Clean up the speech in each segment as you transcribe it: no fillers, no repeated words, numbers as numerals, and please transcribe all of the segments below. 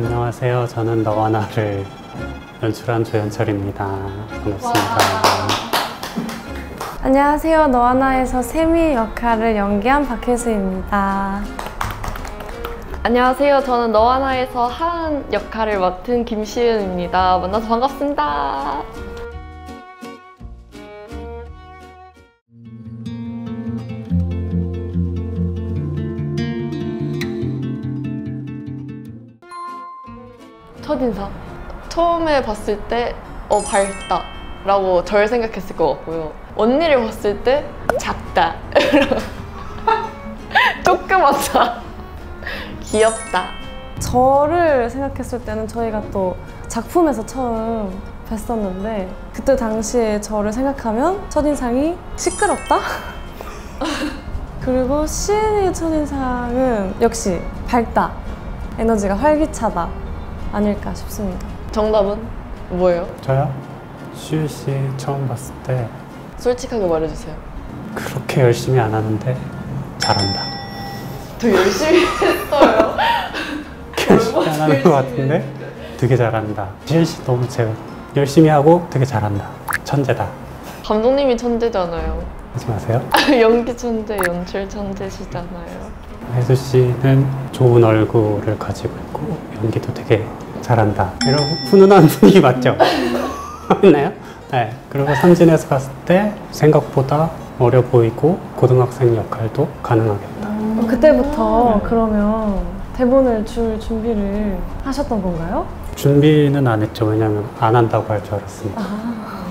안녕하세요. 저는 너와 나를 연출한 조현철입니다. 반갑습니다. 안녕하세요. 너와 나에서 세미 역할을 연기한 박혜수입니다. 안녕하세요. 저는 너와 나에서 하은 역할을 맡은 김시은입니다. 만나서 반갑습니다. 첫인상. 처음에 봤을 때 밝다 라고 저를 생각했을 것 같고요. 언니를 봤을 때 작다, 조그맣다, 귀엽다. 저를 생각했을 때는 저희가 또 작품에서 처음 뵀었는데 그때 당시에 저를 생각하면 첫인상이 시끄럽다? 그리고 시은이의 첫인상은 역시 밝다, 에너지가 활기차다 아닐까 싶습니다. 정답은 뭐예요? 저요? 시은 씨 처음 봤을 때 솔직하게 말해주세요. 그렇게 열심히 안 하는데 잘한다. 더 열심히 했어요. 열심히 안 하는 것 같은데 되게 잘한다. 시은 씨 너무 재밌어. 열심히 하고 되게 잘한다. 천재다. 감독님이 천재잖아요. 하지 마세요. 연기 천재, 연출 천재시잖아요. 혜수 씨는 좋은 얼굴을 가지고 있고 연기도 되게 잘한다. 이런 훈훈한 분위기 맞죠? 맞나요? 네. 그리고 삼진에서 봤을 때 생각보다 어려 보이고 고등학생 역할도 가능하겠다. 그때부터 그러면 대본을 줄 준비를 하셨던 건가요? 준비는 안 했죠. 왜냐면 안 한다고 할 줄 알았습니다. 아.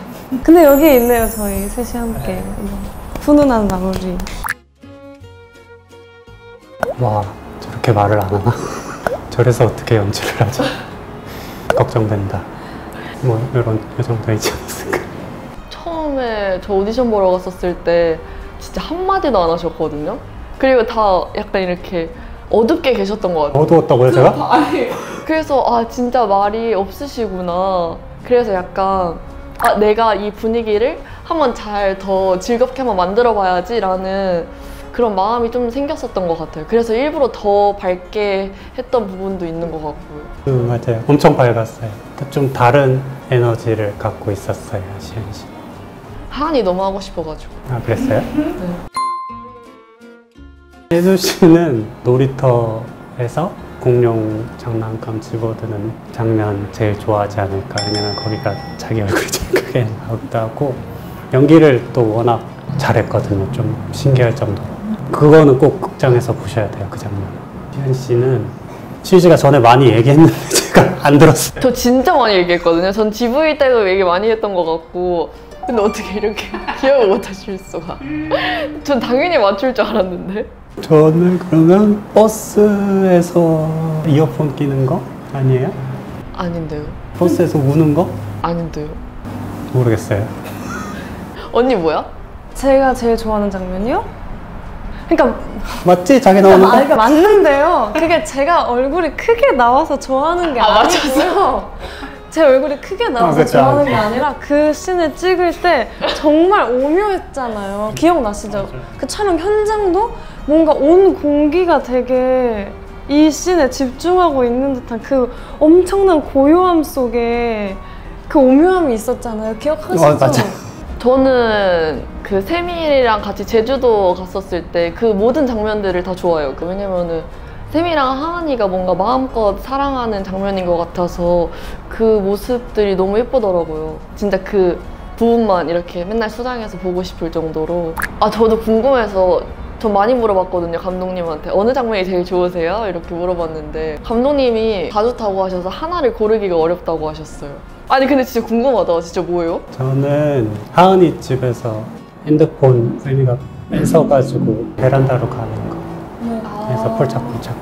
근데 여기 있네요. 저희 셋이 함께. 네. 훈훈한 마무리. 와, 저렇게 말을 안 하나? 저래서 어떻게 연출을 하지? 걱정된다. 뭐 이런 정도 있지 않았을까? 처음에 저 오디션 보러 갔었을 때 진짜 한마디도 안 하셨거든요? 그리고 다 약간 이렇게 어둡게 계셨던 것 같아요. 어두웠다고요, 제가? 아니, 그래서 아, 진짜 말이 없으시구나. 그래서 약간 아, 내가 이 분위기를 한번 잘 더 즐겁게 한번 만들어 봐야지 라는 그런 마음이 좀 생겼었던 것 같아요. 그래서 일부러 더 밝게 했던 부분도 있는 것 같고요. 맞아요. 엄청 밝았어요. 좀 다른 에너지를 갖고 있었어요, 시은 씨. 하은이 너무 하고 싶어가지고. 아, 그랬어요? 네. 혜수 씨는 놀이터에서 공룡 장난감 집어드는 장면 제일 좋아하지 않을까. 왜냐면 거기가 자기 얼굴이 제일 크게 나오기도 하고 연기를 또 워낙 잘했거든요. 좀 신기할 정도로. 그거는 꼭 극장에서 보셔야 돼요, 그 장면. 시은 씨는 시은 씨가 전에 많이 얘기했는데 제가 안 들었어요. 저 진짜 많이 얘기했거든요. 전 GV 때도 얘기 많이 했던 것 같고. 근데 어떻게 이렇게 기억을 못하실 수가. 전 당연히 맞출 줄 알았는데. 저는 그러면 버스에서 이어폰 끼는 거? 아니에요? 아닌데요. 버스에서 우는 거? 아닌데요. 모르겠어요. 언니 뭐야? 제가 제일 좋아하는 장면이요? 그러니까 맞지? 자기 나오는 거? 그러니까 맞는데요. 그게 제가 얼굴이 크게 나와서 좋아하는 게 아니고요. 제 얼굴이 크게 나와서 그렇죠. 좋아하는 게 아니라 그 씬을 찍을 때 정말 오묘했잖아요. 기억나시죠? 맞아요. 그 촬영 현장도 뭔가 온 공기가 되게 이 씬에 집중하고 있는 듯한 그 엄청난 고요함 속에 그 오묘함이 있었잖아요. 기억하시죠? 맞아요. 저는 그 세미랑 같이 제주도 갔었을 때 그 모든 장면들을 다 좋아해요. 왜냐면은 세미랑 하은이가 뭔가 마음껏 사랑하는 장면인 것 같아서 그 모습들이 너무 예쁘더라고요. 진짜 그 부분만 이렇게 맨날 수장해서 보고 싶을 정도로. 아, 저도 궁금해서 전 많이 물어봤거든요. 감독님한테 어느 장면이 제일 좋으세요? 이렇게 물어봤는데 감독님이 다 좋다고 하셔서 하나를 고르기가 어렵다고 하셨어요. 아니 근데 진짜 궁금하다. 진짜 뭐예요? 저는 하은이 집에서 핸드폰 세미가 뺏어가지고 베란다로 가는 거. 그래서 폴짝폴짝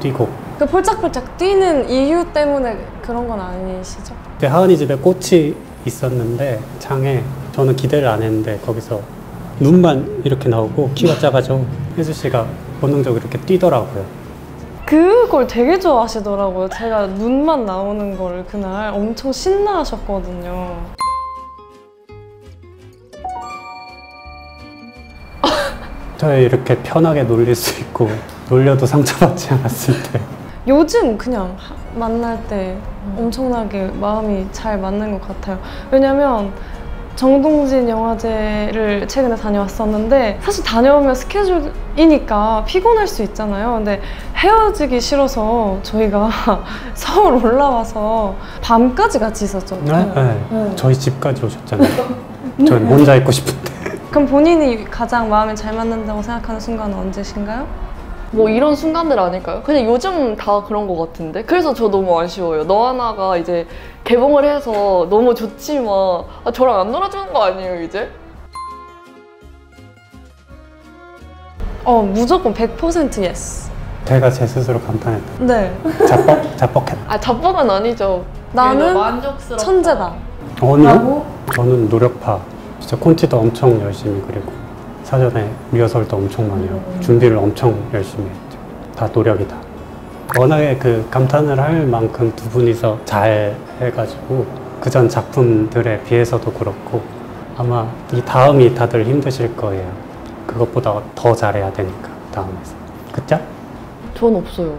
뛰고. 그 폴짝폴짝 뛰는 이유 때문에 그런 건 아니시죠? 하은이 집에 꽃이 있었는데 장에 저는 기대를 안 했는데 거기서 눈만 이렇게 나오고 키가 작아져. 혜수 씨가 본능적으로 이렇게 뛰더라고요. 그걸 되게 좋아하시더라고요. 제가 눈만 나오는 걸 그날 엄청 신나하셨거든요. 저희 이렇게 편하게 놀릴 수 있고 놀려도 상처받지 않았을 때. 요즘 그냥 만날 때 엄청나게 마음이 잘 맞는 것 같아요. 왜냐면 정동진 영화제를 최근에 다녀왔었는데 사실 다녀오면 스케줄이니까 피곤할 수 있잖아요. 근데 헤어지기 싫어서 저희가 서울 올라와서 밤까지 같이 있었죠. 네? 네. 네. 저희 집까지 오셨잖아요. 저는 혼자 있고 싶은데. 그럼 본인이 가장 마음에 잘 맞는다고 생각하는 순간은 언제신가요? 뭐 이런 순간들 아닐까요? 그냥 요즘 다 그런 것 같은데. 그래서 저 너무 아쉬워요. 너와 나가 이제 개봉을 해서 너무 좋지만 아, 저랑 안 놀아주는 거 아니에요 이제? 무조건 100% 예스. 제가 제 스스로 감탄했다. 네. 자뻑했다. 아, 자뻑은 아니죠. 나는 만족스럽다. 천재다. 저는? 저는 노력파. 진짜 콘티도 엄청 열심히 그리고 사전에 리허설도 엄청 많이 하고 준비를 엄청 열심히 했죠. 다 노력이다. 워낙에 그 감탄을 할 만큼 두 분이서 잘 해가지고 그전 작품들에 비해서도 그렇고 아마 이 다음이 다들 힘드실 거예요. 그것보다 더 잘해야 되니까 다음에서. 그쵸? 전 없어요.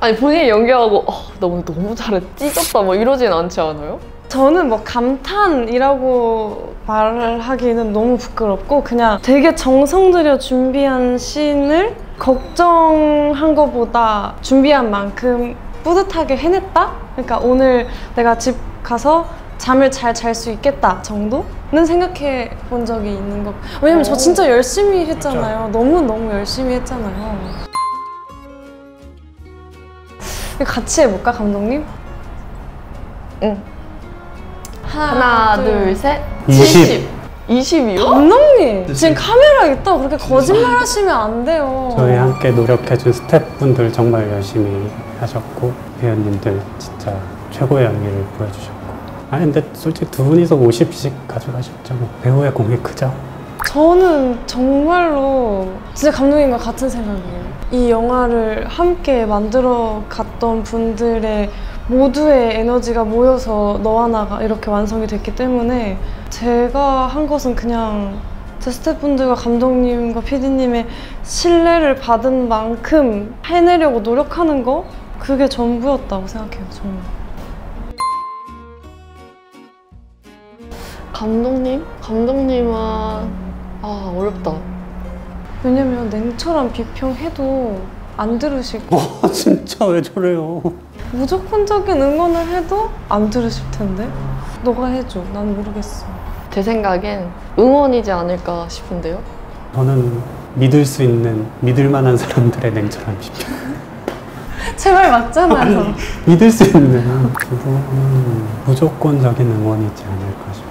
아니 본인이 연기하고 너무 잘해 찢었다 뭐 이러진 않지 않아요? 저는 뭐 감탄이라고 말을 하기는 너무 부끄럽고 그냥 되게 정성 들여 준비한 씬을 걱정한 것보다 준비한 만큼 뿌듯하게 해냈다? 그러니까 오늘 내가 집 가서 잠을 잘 잘 수 있겠다 정도는 생각해 본 적이 있는 것. 왜냐면 저 진짜 열심히 했잖아요. 너무너무 열심히 했잖아요. 같이 해볼까, 감독님? 응. 하나, 둘, 셋. 70. 20이요? 감독님! 70. 지금 카메라 있다 그렇게 거짓말 하시면 안 돼요. 저희 함께 노력해준 스태프분들 정말 열심히 하셨고 배우님들 진짜 최고의 연기를 보여주셨고. 아니 근데 솔직히 두 분이서 50씩 가져가셨죠. 뭐 배우의 공이 크죠? 저는 정말로 진짜 감독님과 같은 생각이에요. 이 영화를 함께 만들어 갔던 분들의 모두의 에너지가 모여서 너와 나가 이렇게 완성이 됐기 때문에 제가 한 것은 그냥 제 스태프분들과 감독님과 PD님의 신뢰를 받은 만큼 해내려고 노력하는 거? 그게 전부였다고 생각해요, 정말. 감독님? 감독님은... 아, 어렵다. 왜냐면 냉철한 비평해도 안 들으시고 진짜 왜 저래요? 무조건적인 응원을 해도 안 들으실 텐데 너가 해줘, 난 모르겠어. 제 생각엔 응원이지 않을까 싶은데요? 저는 믿을 수 있는, 믿을 만한 사람들의 냉철한 비평. 제발 맞잖아요. 아니, 믿을 수 있는 무조건적인 응원이지 않을까 싶은데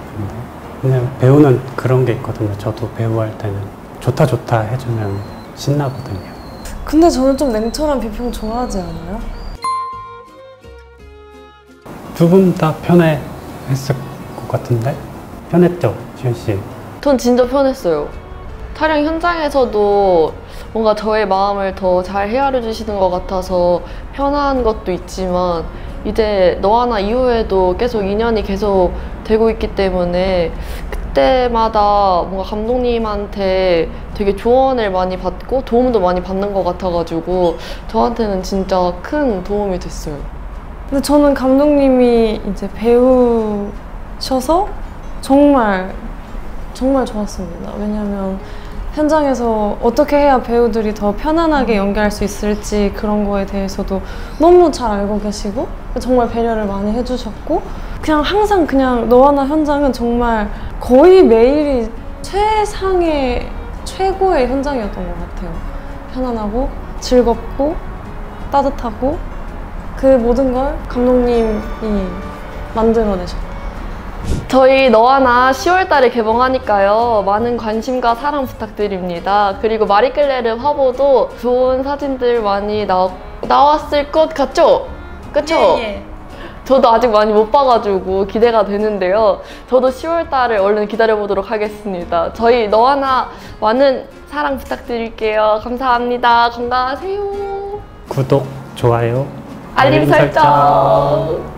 그냥 배우는 그런 게 있거든요. 저도 배우할 때는 좋다 좋다 해주면 신나거든요. 근데 저는 좀 냉철한 비평 좋아하지 않아요? 두 분 다 편했을 것 같은데? 편했죠, 시은 씨? 전 진짜 편했어요. 촬영 현장에서도 뭔가 저의 마음을 더 잘 헤아려 주시는 것 같아서 편한 것도 있지만 이제 너와 나 이후에도 계속 인연이 계속 되고 있기 때문에 그때마다 뭔가 감독님한테 되게 조언을 많이 받고 도움도 많이 받는 것 같아가지고 저한테는 진짜 큰 도움이 됐어요. 근데 저는 감독님이 이제 배우셔서 정말 좋았습니다. 왜냐면 현장에서 어떻게 해야 배우들이 더 편안하게 연기할 수 있을지 그런 거에 대해서도 너무 잘 알고 계시고 정말 배려를 많이 해주셨고 그냥 항상 그냥 너와 나 현장은 정말 거의 매일이 최고의 현장이었던 것 같아요. 편안하고 즐겁고 따뜻하고 그 모든 걸 감독님이 만들어내셨고 저희 너와 나 10월달에 개봉하니까요. 많은 관심과 사랑 부탁드립니다. 그리고 마리클레르 화보도 좋은 사진들 많이 나왔을 것 같죠? 그쵸? 예, 예. 저도 아직 많이 못 봐가지고 기대가 되는데요. 저도 10월달을 얼른 기다려보도록 하겠습니다. 저희 너와 나 많은 사랑 부탁드릴게요. 감사합니다. 건강하세요. 구독, 좋아요, 알림 설정.